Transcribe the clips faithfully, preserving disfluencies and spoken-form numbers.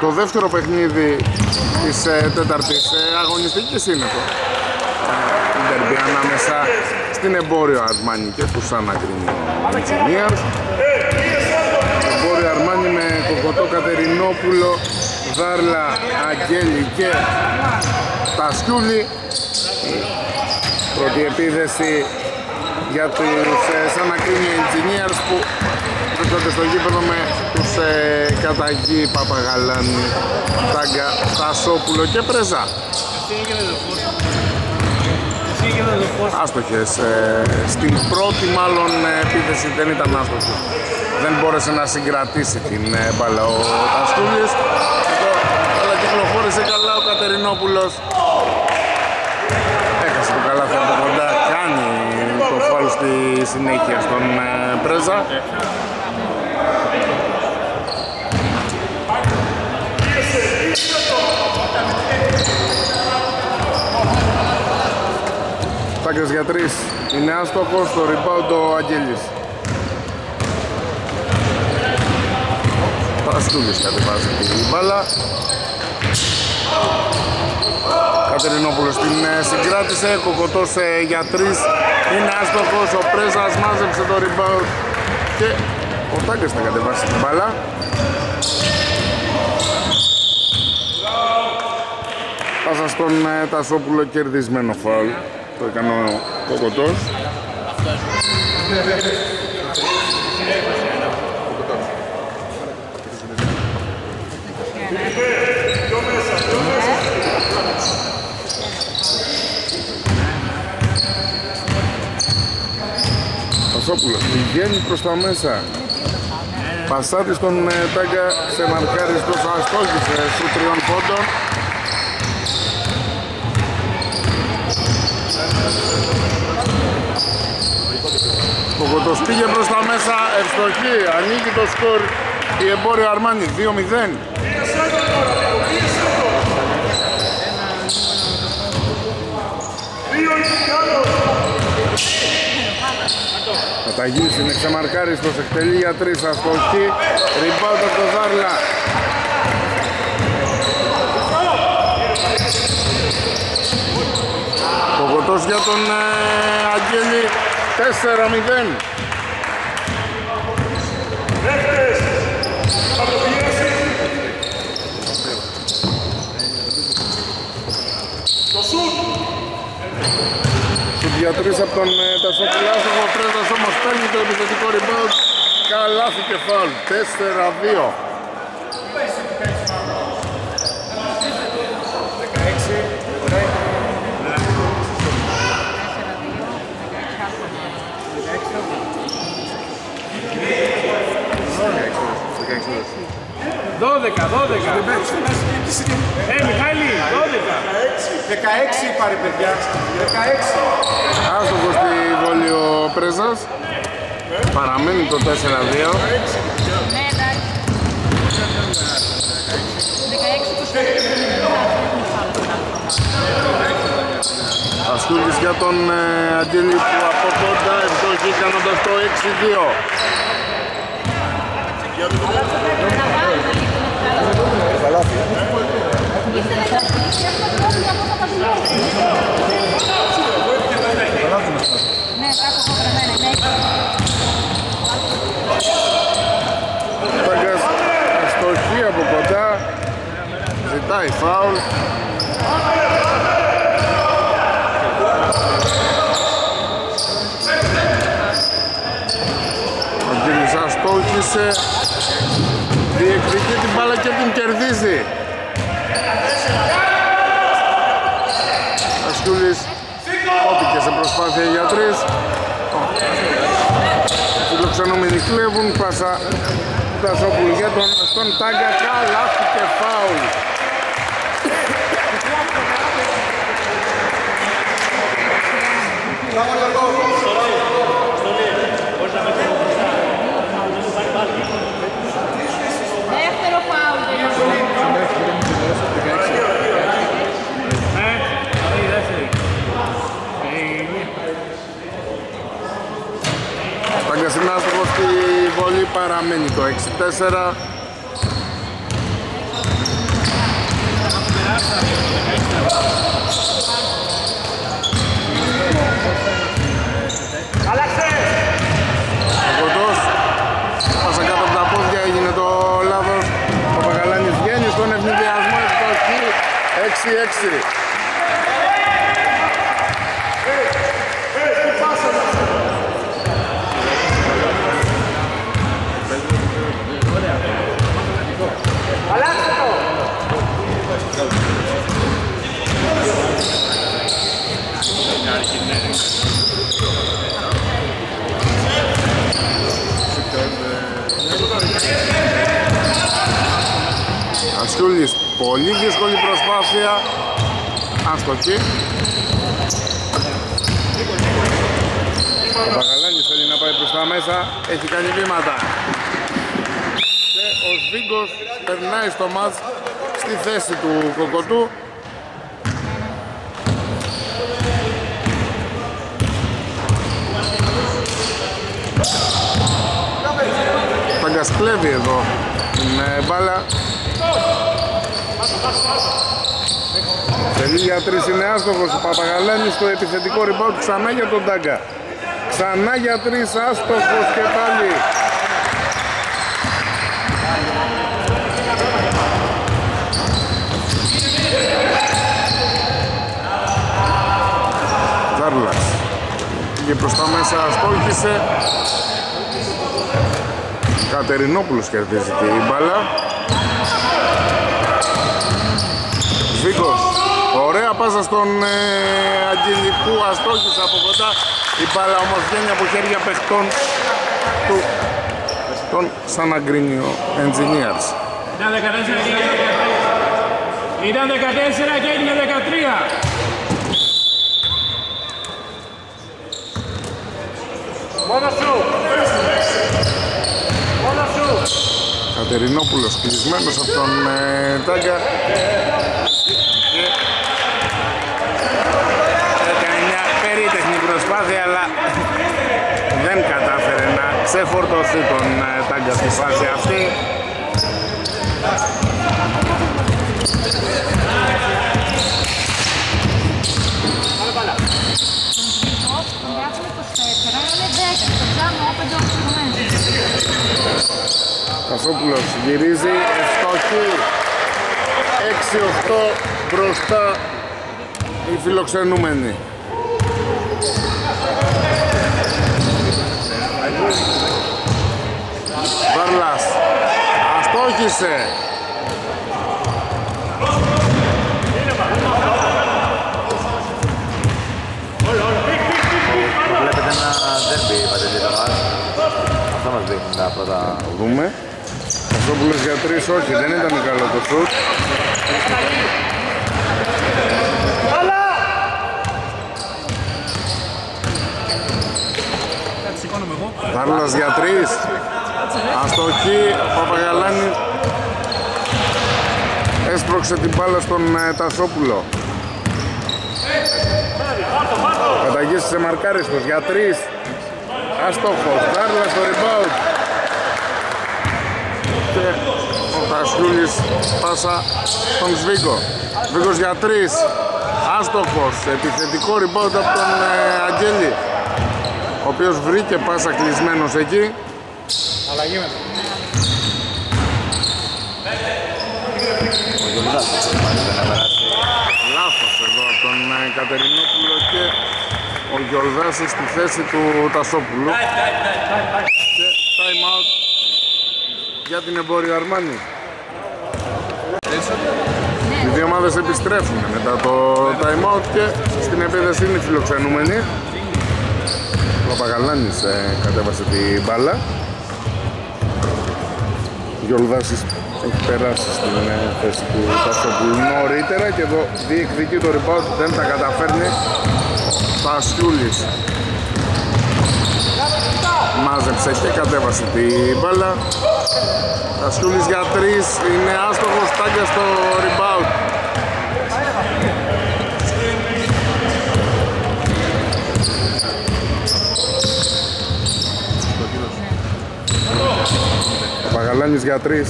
το δεύτερο παιχνίδι της τέταρτης αγωνιστικής είναι το derby ανάμεσα στην Emporio Armani και του San Agrinio Engineers. Emporio Armani με Κοκοτό Κατερινόπουλο, Δάρλα, Αγγέλη και Τασκιούλη. Πρώτη επίθεση για τους San Agrinio Engineers που βρίσκονται στο γήπεδο με τους Καταγή, Παπαγαλάνη, Τάγκα, Τασόπουλο και Πρεζά. Άστοχες, ε, στην πρώτη μάλλον επίθεση δεν ήταν άστοχη. Δεν μπόρεσε να συγκρατήσει την μπάλα ο Τασκούλης. Αλλά κυκλοφόρησε καλά ο Κατερινόπουλος. Έχασε το καλάθι από κοντά, κάνει το φάουλ στη συνέχεια στον Πρέζα. Τάκες για τρεις, είναι άστοχος, στο rebound ο Αγγέλης. Παρασκούλης κατεβάζει την μπάλα. Κατερινόπουλος την συγκράτησε, Κοκοτός για τρεις, είναι άστοχος, ο Πρέζας μάζεψε το rebound και ο Τάκες θα κατεβάσει την μπάλα. Πάσα στον Τασόπουλο, κερδισμένο φάουλ. Το έκανε ο Κοκοτός. Πασόπουλος πηγαίνει προς τα μέσα. Πασάτη στον Τάγκα, ξεμαρκάριστος, αστόχησε σου τριών πόντων. Κοκοτός πήγε προς τα μέσα, ευστοχή, ανοίγει το σκορ η Emporio Armani, δύο μηδέν. Καταγής είναι ξεμαρκάριστος, εκτελεί για τρεις, αστοχή, rebound από το Δάρλα. Κοκοτός για τον ε, Αγγέλη, τέσσερα μηδέν. Σουδιατρής από τον ε, Τασόπουλο, ο Πρέζας όμως παίρνει το επιθετικό rebound, καλάθι και φάουλ, τέσσερα δύο. δώδεκα, δώδεκα. Ε, Μιχάλη, δώδεκα. δεκαέξι πάρε, παιδιά. δεκαέξι. Άστοχος στη βολή ο Πρέζας. Παραμένει το τέσσερα δύο. Ασκούλης για τον Αγγέλη που από κοντά ευστοχή κάνοντας το έξι δύο. Τάγκας αστοχή από κοντά, ζητάει φάουλ. Ο Γκίνης αστόχησε, διεκδικεί την μπάλα και την κερδίζει. Ασκιούλης όπηκε σε προσπάθεια για τρεις. Φιλοξενούμενοι κλέβουν, πάσα Τασόπουλου για τον στον Τάγκα, καλάθι και φάουλ. Συνάστοχος στη βολή, παραμένει το έξι τέσσερα. Ασιούλης, πολύ δύσκολη προσπάθεια, άστοχη. Ο Παγαλάνης θέλει να πάει προς τα μέσα, έχει κάνει βήματα. Και ο Σβίγκος περνάει στο μάτς στη θέση του Κοκοτού. Παγκασκλέβει εδώ την μπάλα. Τελεί για τρεις, είναι άστοχος ο Παπαγαλάνης στο επιθετικό rebound, ξανά για τον Τάγκα. Ξανά για τρεις, άστοχος και πάλι. Τζάρλας και προς τα μέσα στόχισε. Κατερινόπουλος κερδίζει και η μπάλα. Βίκος, ωραία πάσα στον ε, Αγγελικού, αστόχησε από κοντά. Η μπάλα όμως βγαίνει από χέρια παιχτών του των Σαν Αγρίνιο Engineers. Ήταν δεκατέσσερα, ήταν δεκατέσσερα και έγινε δεκατρία. Μόνα σου! Μόνα σου! Κατερινόπουλος κλεισμένος από τον ε, Τάγκα. Έκανε μια περίτεχνη προσπάθεια, αλλά δεν κατάφερε να ξεφορτωθεί τον ε, Τάγκα στη φάση αυτή. Κασόπουλος γυρίζει, ευστοχή, έξι οχτώ μπροστά οι φιλοξενούμενοι. Βάρλας, αστόχησε. Βλέπετε ένα ντέρμπι, πατελίδα μας. Αυτό μας δείχνει τα πρώτα. Δούμε. Κασόπουλος για τρεις, όχι, δεν ήταν καλό το σουτ. Βάρλας για τρεις, αστοχή, ο Παπαγαλάνης έσπρωξε την μπάλα στον Τασόπουλο. Καταγήσει σε μαρκάριστος για τρεις, αστόχος, Βάρλας στο rebound. Και ο Τασούλης πάσα στον Σβίγκο. Σβίγκος για τρεις, άστοχος, επιθετικό rebound από τον Αγγέλη, ο οποίος βρήκε πάσα κλεισμένος εκεί. Αλλαγή μετά. Λάθος εδώ από τον Κατερινόπουλο και ο Γιολδάσης στη θέση του Τασόπουλου. Και time out για την Εμπόριο Αρμάνι. Οι δύο ομάδες επιστρέφουν μετά το time out και στην επίδεση είναι φιλοξενούμενοι. Ο Παγαλάνης ε, κατέβασε την μπάλα. Ο Γιολδάσης έχει περάσει στην ε, θέση του Τασόπουλου νωρίτερα και εδώ διεκδικεί το rebound, δεν τα καταφέρνει. Πασιούλης μάζεψε και κατέβασε την μπάλα. Πασιούλης για τρεις, είναι άστοχος, Τάγκα στο rebound. Ο Παγαλάνης για τρεις,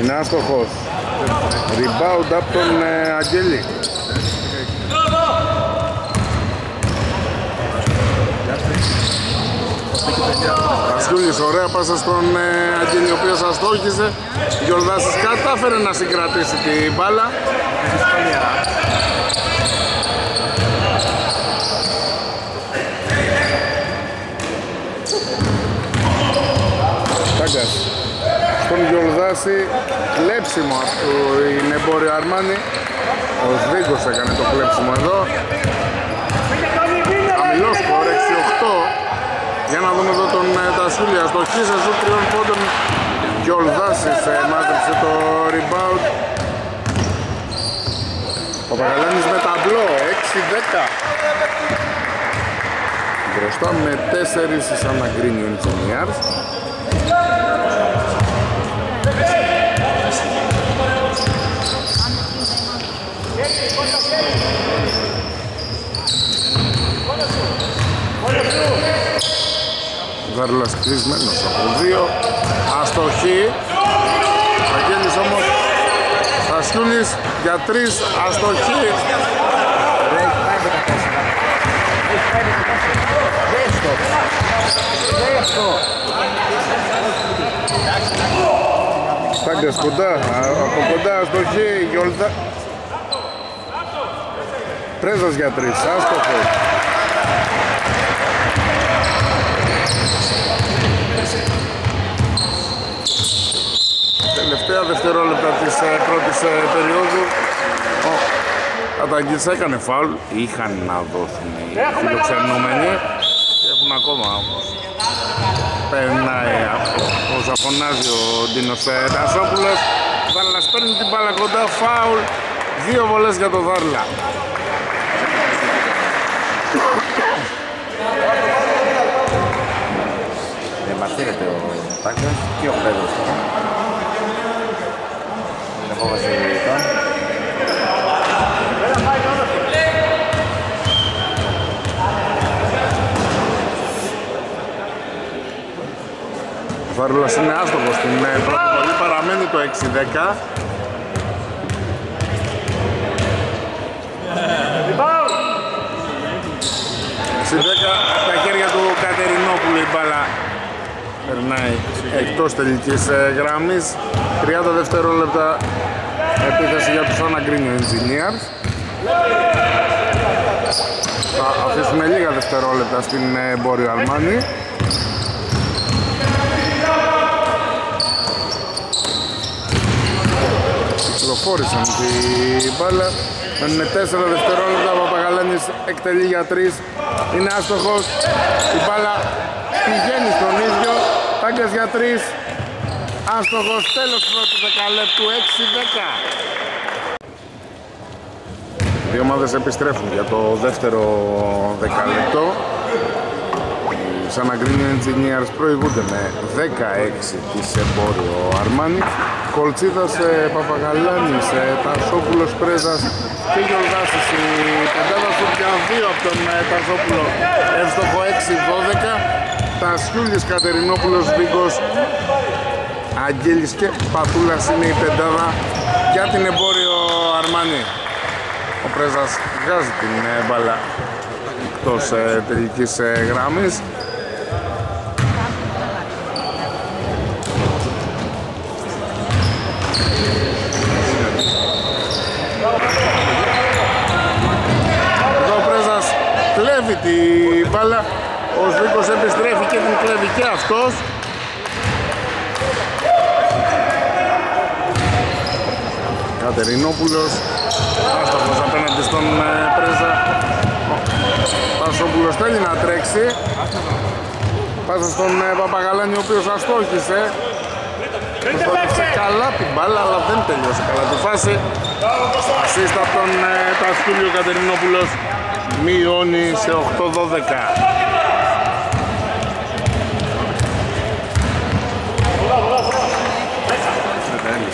είναι άστοχος. Rebound από τον ε, Αγγέλη. Κασκούλης, ωραία πάσα στον ε, Αγγέλη, ο οποίος σας τόλκησε. Γιορδάσης κατάφερε να συγκρατήσει την μπάλα. Στον Γιορδάση, κλέψιμο από την Emporio Armani. Ο Σδίκος έκανε το κλέψιμο εδώ. Χαμηλό σκορ, έξι οκτώ. Για να δούμε εδώ τον Τασούλια. Στο χίσε σου τριών πόντων. Γιορδάσης μάζεψε το rebound. Ο Παγαλάνης με ταμπλό, έξι δέκα. Μπροστά με τέσσερα η San Agrinio Engineers. Βαρλάς κλεισμένος από δύο, αστοχή. Αγγέλης όμως, Τασούλης για τρεις, αστοχή. Στάγκας κοντά, από κοντά, αστοχή, Γιόλτα. Πρέζος για τρεις, άστοχος. Τελευταία δευτερόλεπτα της πρώτης περίοδου. Καταγγής έκανε φάουλ, είχαν να δώσουν οι φιλοξενούμενοι. Έχουν ακόμα όμως. Περνάει όσα φωνάζει ο Ντίνος Τασόπουλος. Βάλλας παίρνει την μπάλα κοντά, φάουλ. Δύο βολές για τον Βάλλα. Διαμαρτύρεται ο Τάγκας και ο Πέδος. Είναι απόβαση ειδικών. Ο Βαρούλας είναι άστοχος στην πρώτη βολή, παραμένει το έξι δέκα. Στις δέκα στα χέρια του Κατερινόπουλου η μπάλα περνάει εκτός τελικής γραμμής. τριάντα δευτερόλεπτα επίθεση για τους San Agrinio Engineers. Θα αφήσουμε λίγα δευτερόλεπτα στην Emporio Armani. Κυκλοφόρησαν την μπάλα. Με τέσσερα δευτερόλεπτα ο Παπαγαλάνης εκτελεί για τρεις. Είναι άστοχος, η μπάλα πηγαίνει στον ίδιο. Τάγκας για τρεις, άστοχος, τέλος πρώτου δεκαλέπτου, έξι δέκα. Οι δύο ομάδες επιστρέφουν για το δεύτερο δεκαλέπτο. Οι San Agrinio Engineers προηγούνται με δεκαέξι της Emporio Armani. Κολτσίδας, Παπαγαλάνης, Ταρσόπουλος, Πρέζας και Γιορδάσης η πεντάδα σου πια δύο από τον Ταρσόπουλο, εύστοχο έξι δώδεκα. Τασιούλης, Κατερινόπουλος, Βίγκος, Αγγέλης και Πατούλας είναι η πεντάδα για την Emporio Armani. Ο Πρέζας βγάζει την μπάλα εκτός τελικής γράμμης. Κλέβει την μπάλα, ο Σβίκος επιστρέφει και την κλέβει και αυτός. Κατερινόπουλος, άστοχος απέναντι στον Πρέζα. Πασόπουλος θέλει να τρέξει. Πάσα στον Παπαγαλάνη, ο οποίος αστόχησε. Προσπάθησε καλά την μπάλα, αλλά δεν τελειώσε καλά τη φάση. Ασίστα από τον Τασκούλιο, Κατερινόπουλος μειώνει σε οκτώ δώδεκα.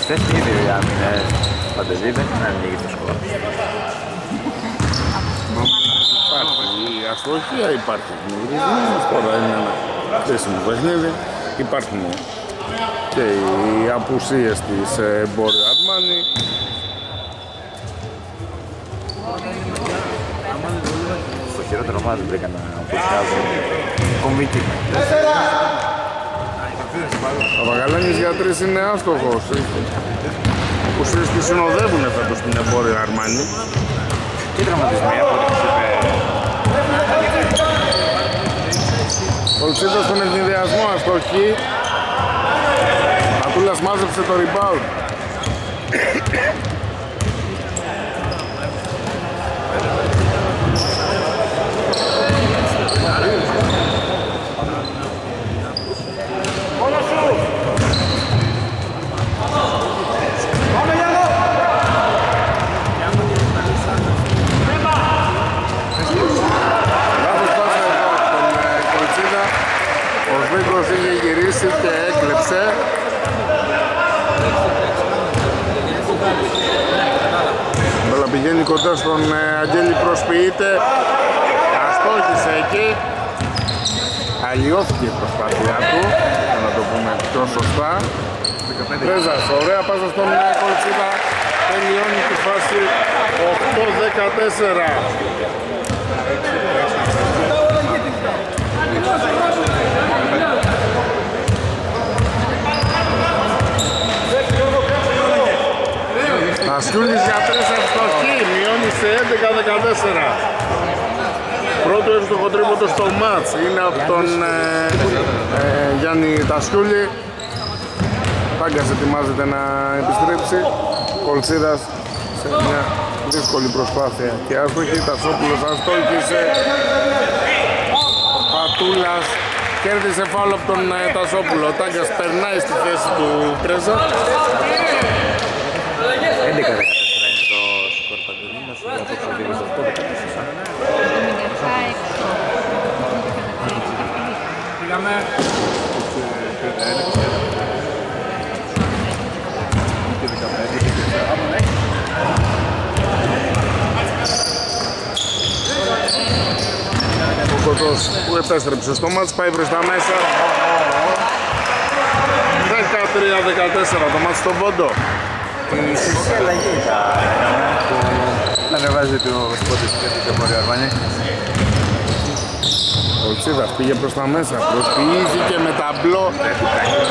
Στες και δύο άμυνες παντελή, δεν είχαν ανοίγει το σκορ. Υπάρχει αστοχία, υπάρχει γνωρισμός, τώρα είναι ένα κρίσιμο παιχνίδι, υπάρχουν και οι απουσίες της Emporio Armani. Στο χειρότερο μάτι δεν βρήκα να απουσιάζω. Κομβίκι. Ο Παγαλάνης για τρεις είναι άστοχος. Απουσίες που συνοδεύουν φέτος την Emporio Armani. Τι τραυματισμοί από ό,τι Κολτσίτος στον ευνηδιασμό, αστοχή. Ματούλας μάζεψε το rebound. Και έκλεψε. Μπαλά πηγαίνει κοντά στον Αγγέλη, προσποιείται. Αστόχησε εκεί. Αλλοιώθηκε η προσπάθειά του, να το πούμε πιο σωστά. Ρέζας, ωραία πάσα στον Κολτσίδα. Τελειώνει τη φάση οκτώ δεκατέσσερα. Ασιούλης για τρεις αστοχή, μειώνει σε έντεκα δεκατέσσερα. Πρώτο εύστοχο τρίποντο στο μάτς είναι από τον ε, ε, Γιάννη Τασιούλη. Πάγκας ετοιμάζεται να επιστρέψει. Κολτσίδας σε μια δύσκολη προσπάθεια και άστοχη. Τασόπουλος αστόχησε. Ο Πατούλας κέρδισε φάουλ από τον ε, Τασόπουλο. Ο Τάγκας περνάει στη θέση του Τρέζα. έντεκα δεκατέσσερα είναι το σκορ Παντελίνας, για το ξαδίδες αυτό, ο Κωτός που επέστρεψε στο μάτς, πάει προς τα μέσα. δεκατρία δεκατέσσερα το μάτς στον Πόντο. Στις αλλαγές να ανεβάζει το σπότες και το Μόριο Αρμάνι. Ο Τσίδας πήγε προς τα μέσα, προσποιήθηκε με ταμπλό.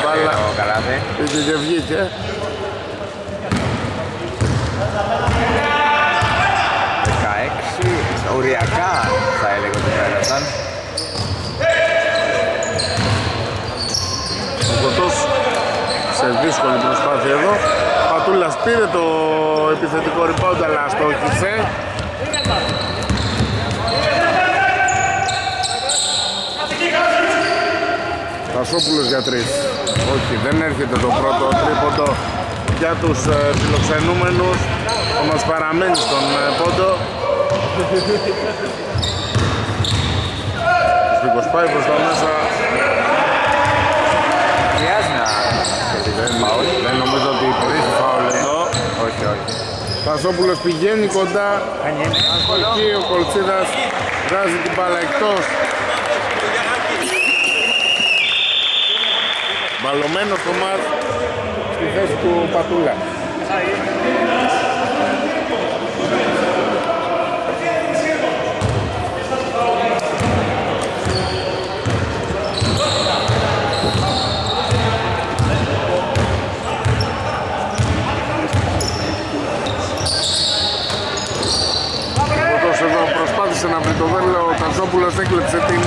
Μπάλα πήγε και βγήκε. δεκαέξι, οριακά θα έλεγα ότι πέρασαν. Ο Κωτός σε δύσκολη προσπάθεια εδώ. Πατούλας πήρε το επιθετικό rebound, αλλά αστόχησε. Τασόπουλος για τρεις. Όχι, δεν έρχεται το πρώτο τρίποντο για τους φιλοξενούμενους. Θα μας παραμένει στον πόντο. Ο Σπίκος πάει προς τα μέσα. Δεν νομίζω ότι υπήρχε φάουλ εδώ. Όχι, όχι. Πασόπουλος πηγαίνει κοντά. Εκεί ο Κολτσίδας βγάζει την μπάλα εκτός. Μπαλωμένο στο μάτ στη θέση του Πατούλα. Να βρει το βέλο, ο Τασόπουλος έκλεψε την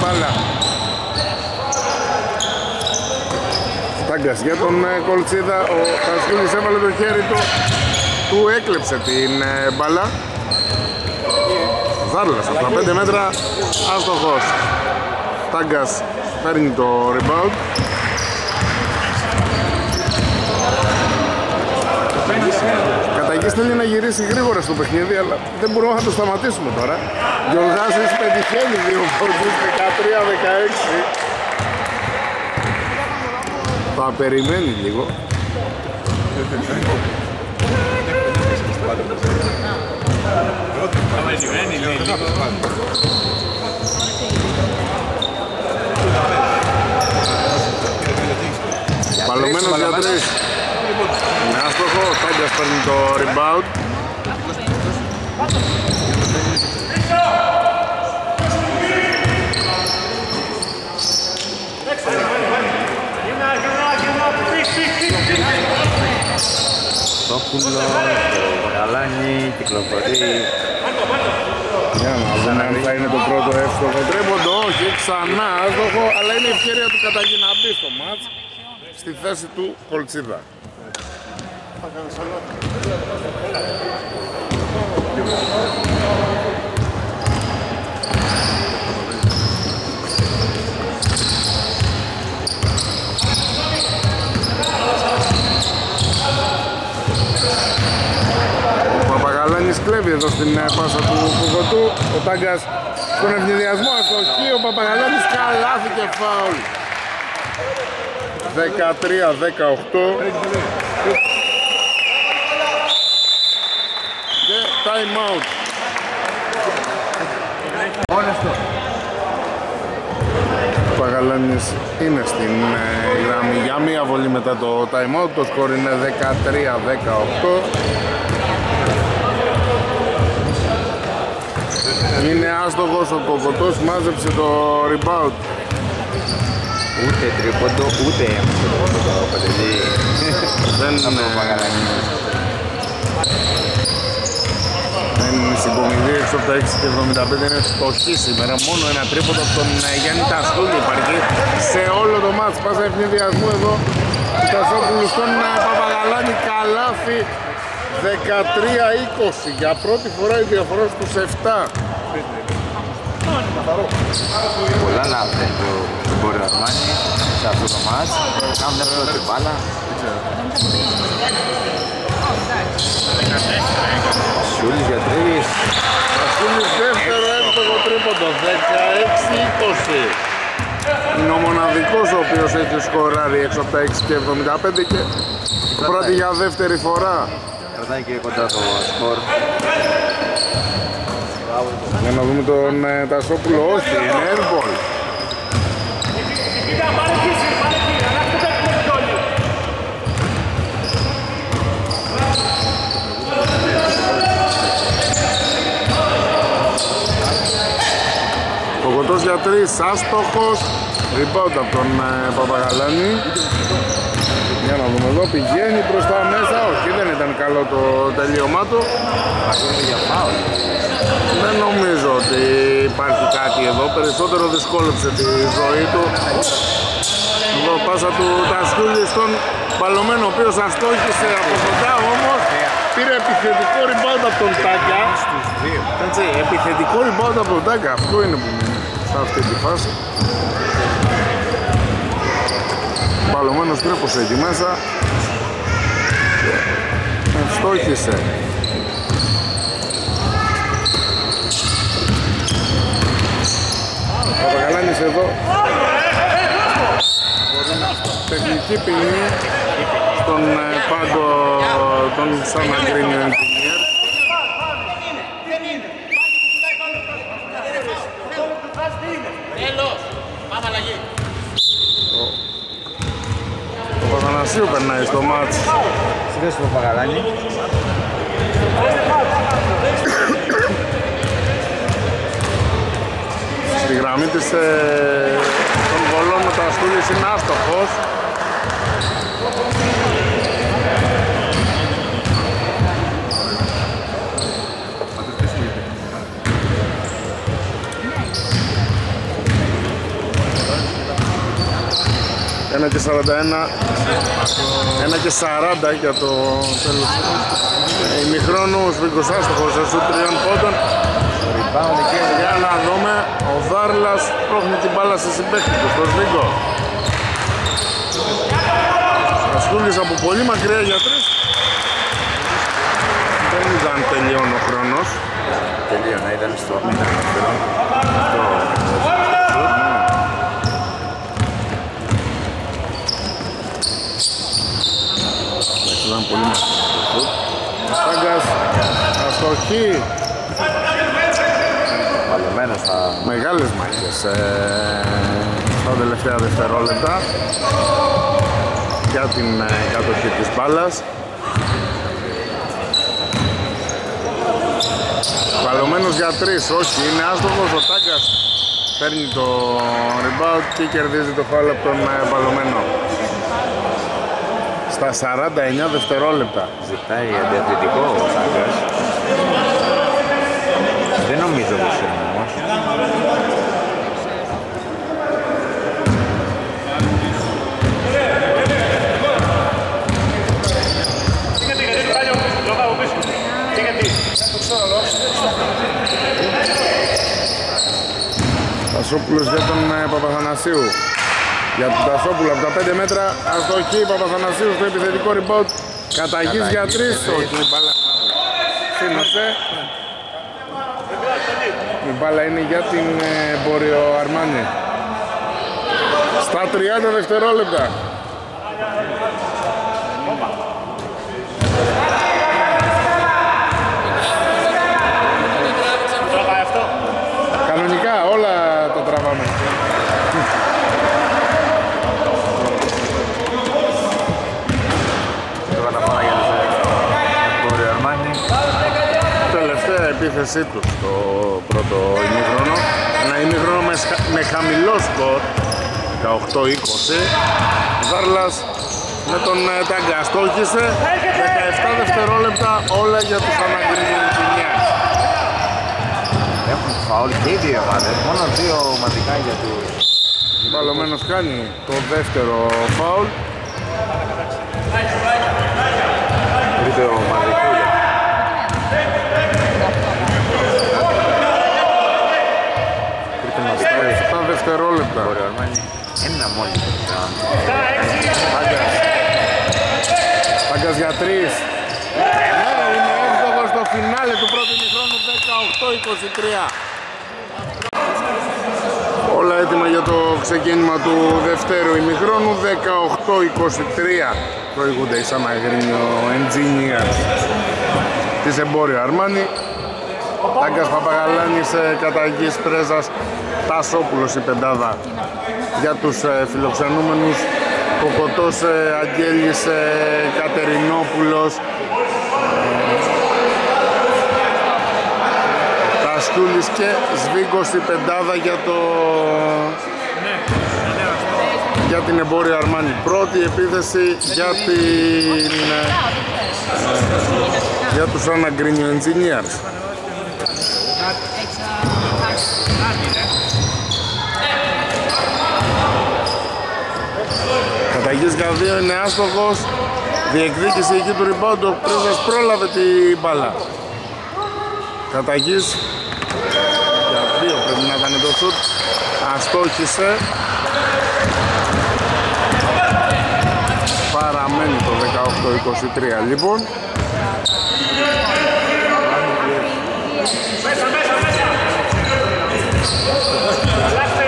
μπάλα. Τάγκας για τον Κολτσίδα, ο Τασιούλης έβαλε το χέρι του, του έκλεψε την μπάλα. Ζάρλας από τα πέντε μέτρα, άστοχος. Τάγκας παίρνει το rebound. Καταγής θέλει να γυρίσει γρήγορα στο παιχνίδι, αλλά δεν μπορούμε να το σταματήσουμε τώρα. Γιοργάζης πετυχαίνει δύο φορτούς, δεκατρία δεκαέξι. Θα περιμένει λίγο. Μπαλωμένος για τρεις. Είναι άστοχο, ο Τάγκας παίρνει το rebound. Στόπουλο, το Γαλάνι, κυκλοφορεί. Για να δούμε αν θα είναι το πρώτο εύστοχο τρίποντο, όχι, ξανά άστοχο, αλλά είναι η ευκαιρία του καταγεί να μπει στο μάτς στη θέση του Κολτσίδα. Ο Παπαγαλάνης κλέβει εδώ στην πάσα του Κουκοτού. Ο Τάγκας στον ευνηδιασμό αστοχή, ο Παπαγαλάνης καλάθι και φάουλ. δεκατρία δεκαοκτώ. Time out. Ο Παγαλάνης είναι στην γραμμή για μία βολή μετά το time out. Το σκορ είναι δεκατρία δεκαοκτώ. Είναι άστοχος ο Κοκοτός, μάζεψε το rebound. Ούτε τρίποντο, ούτε έμψε το κοκοτό, παιδί. Δεν είναι ο Παγαλάνης. Οι συγκομιδοί έξω από τα έξι και εβδομήντα πέντε είναι φτωχοί σήμερα. Μόνο ένα τρίποντο από τον Γιάννη Ταστούλη υπάρχει σε όλο το μάτς. Πάσα ευνηδιασμού εδώ του Τασόπουλου στον Παπαγαλάνη, καλάθι. Δεκατρία είκοσι. Για πρώτη φορά η διαφορά στους επτά. Πολλά λάθη του Εμποριου Αρμάνι σε αυτό το μάτς. Κάνουν μια βέβαια την μπάλα. Σούλης για τρεις. Σούλης δεύτερο εύστοχο τρίποντο, δεκαέξι είκοσι. Είναι ο μοναδικός ο οποίος έχει σκοράρει έξω από τα έξι και εβδομήντα πέντε και πρώτη για δεύτερη φορά. Κρατάει και κοντά το σκορ. Για να δούμε τον Τασόπουλο, όχι, είναι airball. Κοκοτός για τρεις, άστοχος, rebound από τον Παπαγαλάνη. Για να δούμε εδώ, πηγαίνει προς τα μέσα, όχι, δεν ήταν καλό το τελείωμά του. Δεν νομίζω ότι υπάρχει κάτι εδώ, περισσότερο δυσκόλεψε τη ζωή του. Εδώ πάσα του Τασκούλη στον Παλωμένο, ο οποίος αστόχησε από κοντά όμως. Πήρε επιθετικό rebound από τον Τάγκα. Έτσι, επιθετικό rebound από τον Τάγκα. Αυτό είναι που μείνει σε αυτή τη φάση. Παλωμένος τρέπωσε εκεί μέσα. Ευστόχησε. Παπαγαλάνης εδώ. Τεχνική ποινή στον πάγκο των Σαν Αγρίνιο Engineers. Ο Παπανασίου περνάει στο μάτς. Συνδέσου το Παγαλάνη. Στη γραμμή της των βολών με τα Αστούλης είναι άστοχος. Ένα και σαράντα ένα, ένα και σαράντα για το τέλος ημιχρόνου. Ο Σβίγκος άστοχος σε τριών πόντων. Για να δούμε, ο Δάρλας πρόχνει την μπάλα σε συμπέχτη του, στο Σβίγκο. Ασκούλης από πολύ μακριά για τρεις. Δεν ήταν τελειών ο χρόνος. Τελείων, ήταν στο μήνα. Στάγκας, αστοχή. Παλωμένος στα μεγάλες μάχες στα τελευταία δευτερόλεπτα. βαθιά την κάτοχη της μπάλας. Βαλωμένος για τρεις, όχι, είναι άστοχος. Ο Τάγκας παίρνει το rebound και κερδίζει το φάουλ από τον βαλωμένο. Στα σαράντα εννιά δευτερόλεπτα. Ζητάει αντιαθλητικό ο Τάγκας. Δεν νομίζω πως είναι όμως. Τασόπουλος για τον Παπαθανασίου. Για τον Τασόπουλο από τα πέντε μέτρα αστοχή. Παπαθανασίου στο επιθετικό rebound. Καταγής για τρεις. Όχι, η μπάλα σύνωσε. Η μπάλα είναι για την Emporio Armani. Στα τριάντα δευτερόλεπτα. Επίθεσή του στο πρώτο ημίχρονο, ένα ημίχρονο με, σχα... με χαμηλό σκορ δεκαοκτώ είκοσι. Ζάρλας με τον Τάγκα στόχισε. Δεκαεπτά δευτερόλεπτα, όλα για τους Σαν Αγρίνιο Engineers. Έχουν φαουλ και οι δύο ομάδες, μόνο δύο ομαδικά για τους. Βαλωμένος κάνει το δεύτερο φαουλ. Τρίτο ομαδικό. εφτά δευτερόλεπτα. Ένα μόλις. Πάγκας για τρεις. Είναι έβδομος στο φινάλε του πρώτου ημιχρόνου, δεκαοκτώ είκοσι τρία. Όλα έτοιμα για το ξεκίνημα του δευτέρου ημιχρόνου, δεκαοκτώ είκοσι τρία. Προηγούνται οι Σαν Αγρίνιο Engineers της Emporio Armani. Τάγκας Παπαγαλάνης, καταγής πρέζας, Τασόπουλος η πεντάδα για τους φιλοξενούμενους. Κοκοτός, Αγγέλης, Κατερινόπουλος, Τασκούλης και Σβίγκος η πεντάδα για, το... για την Emporio Armani. Πρώτη επίθεση για την... για τους San Agrinio Engineers. Καταγής για δύο, είναι άστοχος. Διεκδίκησε εκεί του rebound, ο Πρίζας πρόλαβε την μπάλα. Καταγής για δύο, πρέπει να κάνει το σουτ. Αστόχησε. Παραμένει το δεκαοκτώ είκοσι τρία λοιπόν. Μέσα, μέσα, μέσα! Αλλάξτε!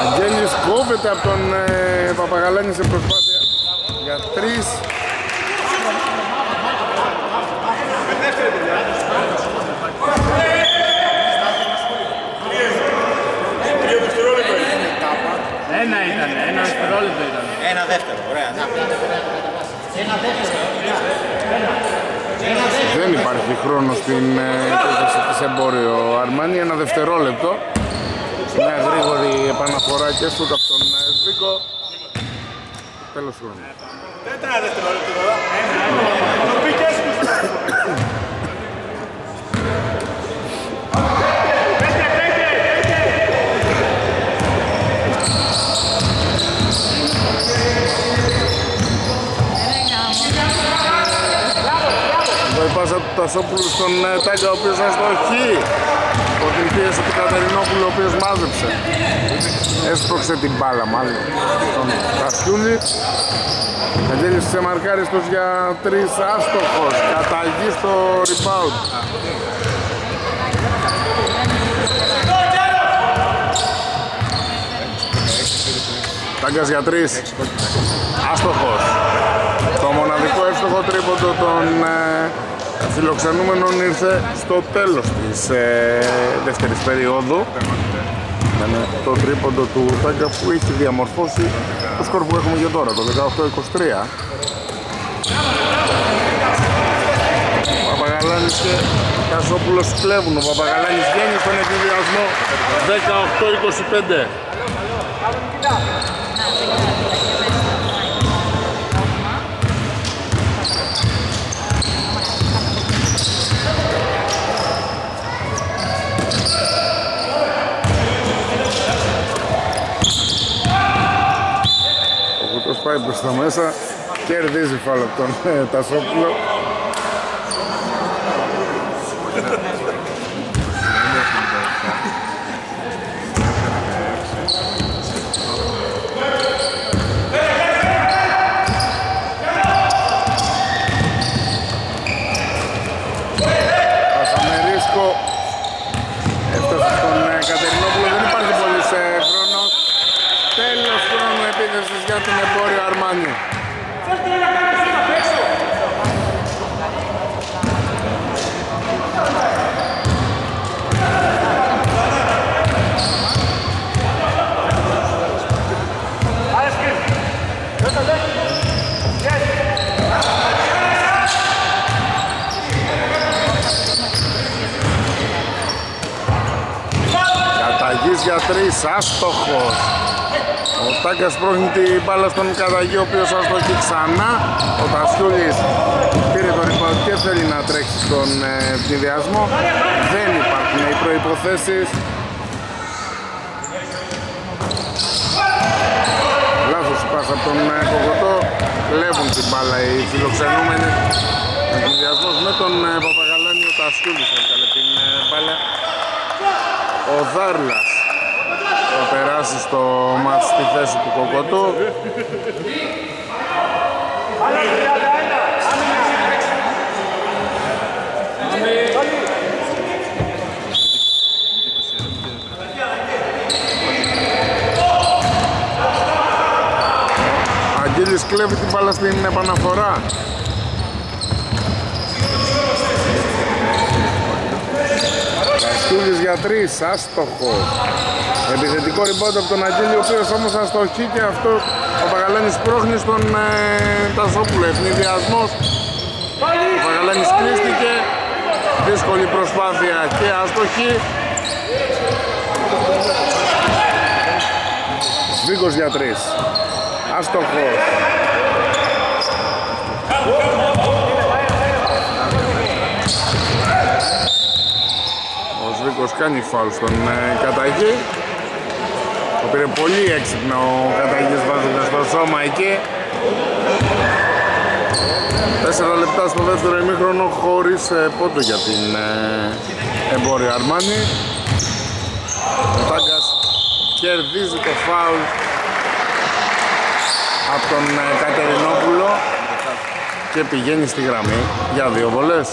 Αγγέλης κόβεται από τον ε, Παπαγαλάνη σε προσπάθεια για τρεις. Ένα ήταν, ένα δευτερόλεπτο ήταν. Ένα δεύτερο, ωραία. Ένα δεύτερο, ένα. Δεν υπάρχει χρόνο στην επίθεση της Emporio Armani. Ένα δευτερόλεπτο. Μια γρήγορη επαναφορά και σούτ από τον Σβίγκο. Τέλος χρόνου. Ένα δευτερόλεπτο εδώ. Το πήγες μου. Πάσα του Τασόπουλου στον Τάγκα, ο οποίος αστοχεί από την πίεση του Κατερινόπουλου, ο οποίος μάζεψε. Έσπρωξε την μπάλα μάλλον τον Τασιούλη. Αγγέλης ξεμαρκάριστος για τρεις, άστοχος. Καταγεί στο rebound. Τάγκας για τρεις, άστοχος. Το μοναδικό εύστοχο τρίποντο των φιλοξενούμενων ήρθε στο τέλος της ε, δεύτερης περίοδου. με το τρίποντο του Τάγκα που έχει διαμορφώσει το σκορ που έχουμε για τώρα, το δεκαοκτώ είκοσι τρία. Παπαγαλάνης και Κασόπουλος κλέβουν. Ο Παπαγαλάνης βγαίνει στον εκβιβιασμό δεκαοκτώ είκοσι πέντε. Ο πάει προς τα μέσα, κερδίζει φάλα από τον Τασόπουλο. Την Emporio Armani. Καταγής για τρεις, άστοχος. Ο Τάγκας πρόχνει την μπάλα στον Καταγή, ο οποίος αστοχεί ξανά. Ο Τασούλης πήρε το rebound και θέλει να τρέξει στον ευθυνδιασμό. Δεν υπάρχουν οι προϋποθέσεις. Λάθος πάσα από τον Κοκοτό. Κλέβουν την μπάλα οι φιλοξενούμενοι. Ευθυνδιασμός με τον Παπαγαλάνη, ο Τασούλης έκανε την μπάλα. Ο Δάρλας θα περάσει στο μάτς στη θέση του Κοκοτού. Αγγέλης κλέβει την μπάλα στην επαναφορά. Καστούλης για τρεις, άστοχο. Επιθετικό rebound από τον Αγγέλη, ο οποίος όμως αστοχεί και αυτό. Ο Παγαλάνης πρόχνει στον ε, Τασόπουλο. Ευνηδιασμός. Ο Παγαλάνης κρίστηκε. Δύσκολη προσπάθεια και αστοχή. Βίγκος για τρεις, άστοχος. Ο Βίγκος κάνει φάουλ στον ε, Καταγή. Το πήρε πολύ έξυπνα ο Καταγής βάζοντας το σώμα εκεί. Τέσσερα λεπτά στο δεύτερο ημίχρονο χωρίς πόντο για την Emporio Armani. Ο Τάγκας κερδίζει το φάουλ από τον Κατερινόπουλο και πηγαίνει στη γραμμή για δύο βολές.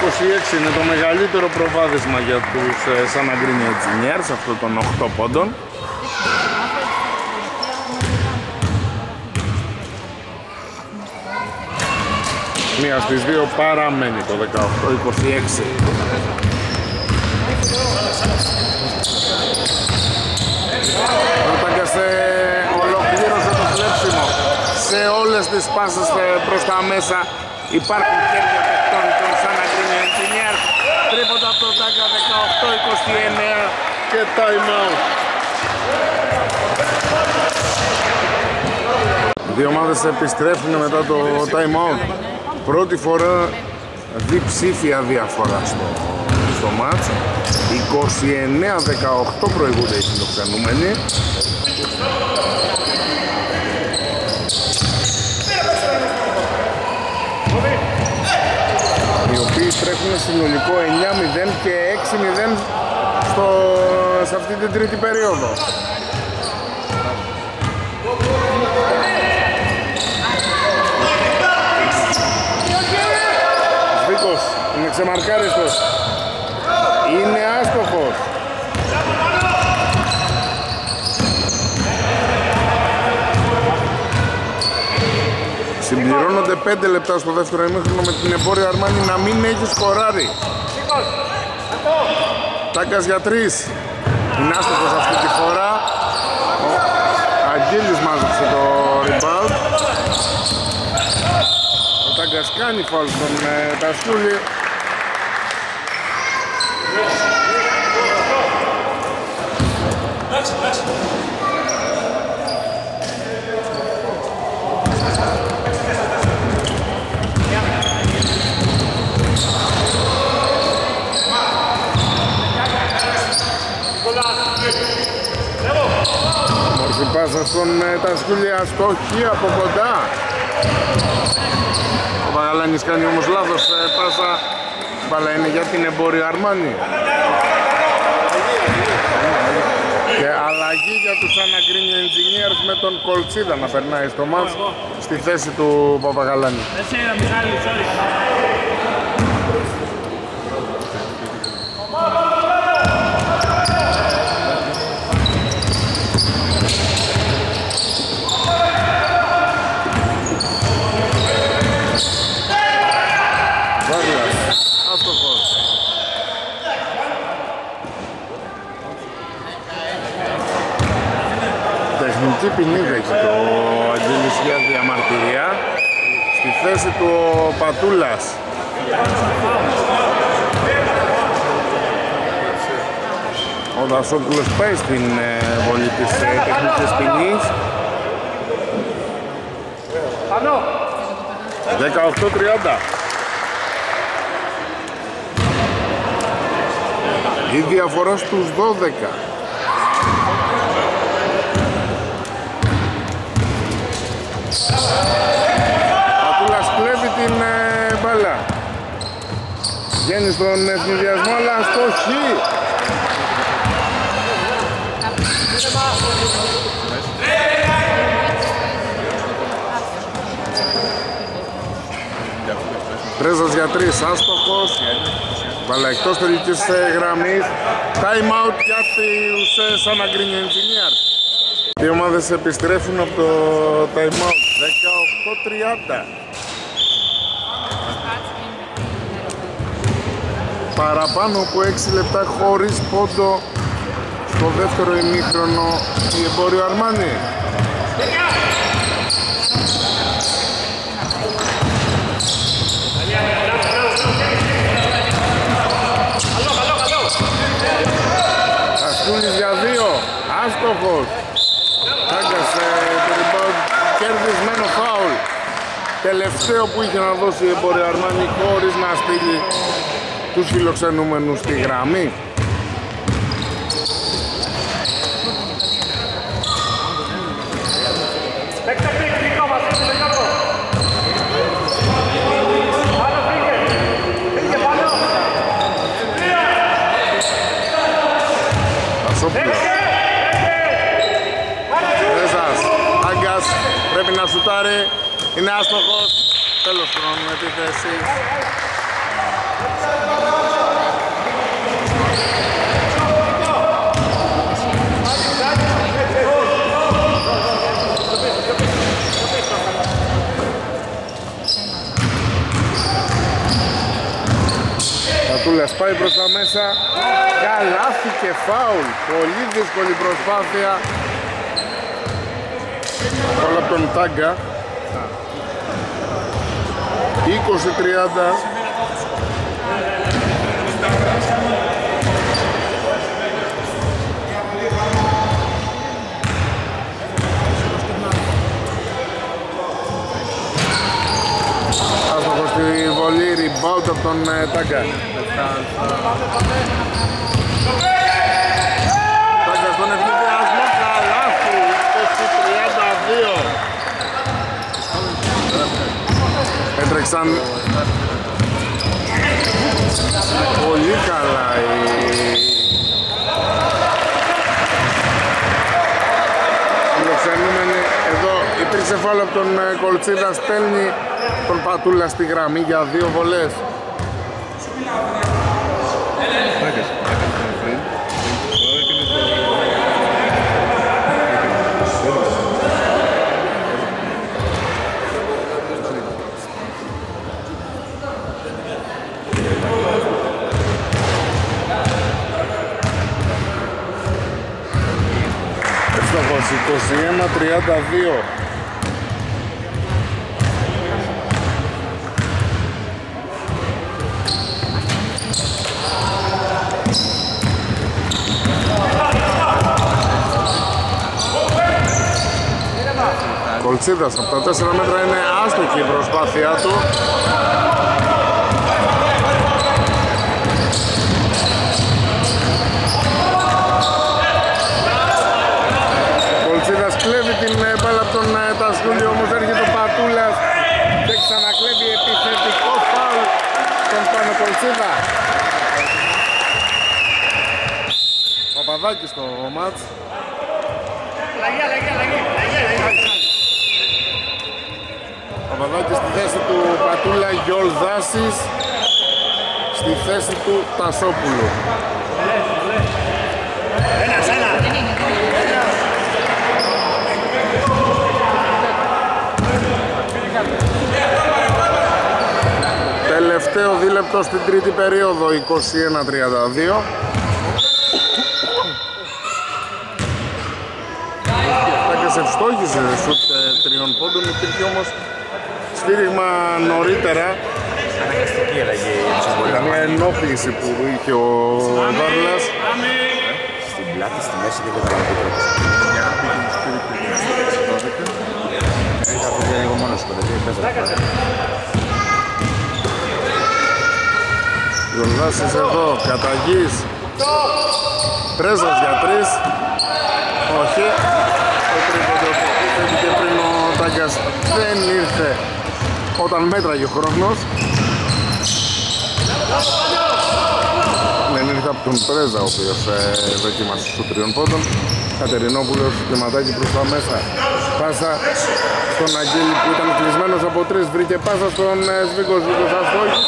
είκοσι έξι είναι το μεγαλύτερο προβάδισμα για τους San Agrinio Engineers, αυτό των οκτώ πόντων. Μία στις δύο παραμένει το δεκαοκτώ είκοσι έξι. Όταν και σε ολοκλήρωσε το κλέψιμο σε όλες τις πάσες προς τα μέσα, υπάρχουν χέρια παιχτών των San Agrinio Engineers. Τρίποτα από τον Τάγκα, δεκαοκτώ είκοσι εννέα και time out. Δύο ομάδες επιστρέφουν μετά το time out. Πρώτη φορά διψήφια διαφορά στο, στο μάτς. είκοσι εννέα δεκαοκτώ προηγούνται οι φιλοξενούμενοι. Οι οποίοι τρέχουν συνολικό εννέα μηδέν και έξι μηδέν στο... σε αυτή την τρίτη περίοδο. Βίκος είναι ξεμαρκάριστος. Είναι άστοχος. Συμπληρώνονται πέντε λεπτά στο δεύτερο ημίχρονο με την Emporio Armani να μην έχει σκοράρει. Τάκας για τρεις. Είναι άστοχος αυτή τη φορά. Ο Αγγέλης μάζεψε το rebound. Ο Τάκας κάνει φάουλ στον Τασούλη. Μορφή πάσα στον Τασκούλη, αστοχή από κοντά. Ο Παγαλάνης κάνει όμως λάθος πάσα. Η μπάλα είναι για την Emporio Armani. Και αλλαγή για τους San Agrinio Engineers με τον Κολτσίδα να περνάει στο μάτς στη θέση του Παπαγαλάνη. Τι ποινή δέχεται το Αγγέλης για διαμαρτυρία. Στη θέση του ο Πατούλας. Ο Δασόπουλος πάει στην βολή της τεχνικής ποινής. δεκαοκτώ τριάντα. Η διαφορά στους δώδεκα. Πατούλας κλέβει την ε, μπάλα. Βγαίνει στον εθνιδιασμό, αλλά αστοχή. Πρέζας για τρεις, άστοχος. Μπάλα εκτός τελικής γραμμής. Time out για τους San Agrinio Engineers. Οι ομάδες επιστρέφουν από το time out. δεκαοκτώ τριάντα. Παραπάνω από έξι λεπτά χωρίς πόντο στο δεύτερο ημίχρονο η Emporio Armani. Κασκούλης για δύο, άστοχος. Άγκασε το rebound, κερδισμένο φάουλ. Τελευταίο που είχε να δώσει η Emporio Armani χωρίς να στείλει τους φιλοξενούμενους στη γραμμή. Πρέπει να σουτάρει, είναι άστοχος, τέλος χρόνου επίθεση. Κατούλας πάει προς τα μέσα, καλάθι και φάουλ, πολύ δύσκολη προσπάθεια. Όλα από τον Τάγκα. είκοσι τριάντα. Άστοχος στη βολή, rebound από τον Τάγκα. Τάγκα στον ευθυνδιασμό, καλάθι, είκοσι τριάντα δύο. Έτρεξαν πολύ καλά οι φιλοξενούμενοι. Εδώ υπήρξε φάουλ από τον Κολτσίδα, στέλνει τον Πατούλα στη γραμμή για δύο βολές. είκοσι ένα τριάντα δύο. Κολτσίδας από τα τέσσερα μέτρα είναι άστοχη η προσπάθειά του. Κολτσίδας κλέβει την μπάλα από τον Τασούλη, όμως έρχεται ο Πατούλας και ξανακλέβει επιθετικό φάουλ στον Πάνο Κολτσίδα. Παπαδάκης στο μάτς. Αλλαγή, αλλαγή, αλλαγή. Παπαδάκης στη θέση του Πατούλα, Γιολδάσης στη θέση του Τασόπουλου. Ένας, ένα. Τελευταίο δίλεπτο στην τρίτη περίοδο, είκοσι ένα τριάντα δύο. Σε ευστόχησε σουτ τριών πόντων, υπήρχε όμως σφύριγμα νωρίτερα. Αναγκαστική αλλαγή της Βολταμάνης. Μια ενόχληση που είχε ο Βάρλας. Στην πλάτη, στη μέση και κατά την τρόπο. Για να πήγαινε τους κύριους κύριους. Είχα παιδιά λίγο μόνος του παιδί, πέζα παιδιά. Γιολδάσης εδώ, καταγής. Πρέζας για τρεις. Όχι. Και πριν ο Τάγκας δεν ήρθε όταν μέτραγε ο χρόνος. Δεν ήρθε από τον Πρέζα, ο οποίος ε, δοκίμασε στους τριών πόντων. Κατερινόπουλος, κλιματάκι προς τα μέσα. Πάσα στον Αγγέλη που ήταν κλεισμένος από τρεις, βρήκε πάσα στον ε, Σβίκος, Σβίκος αστόχησε.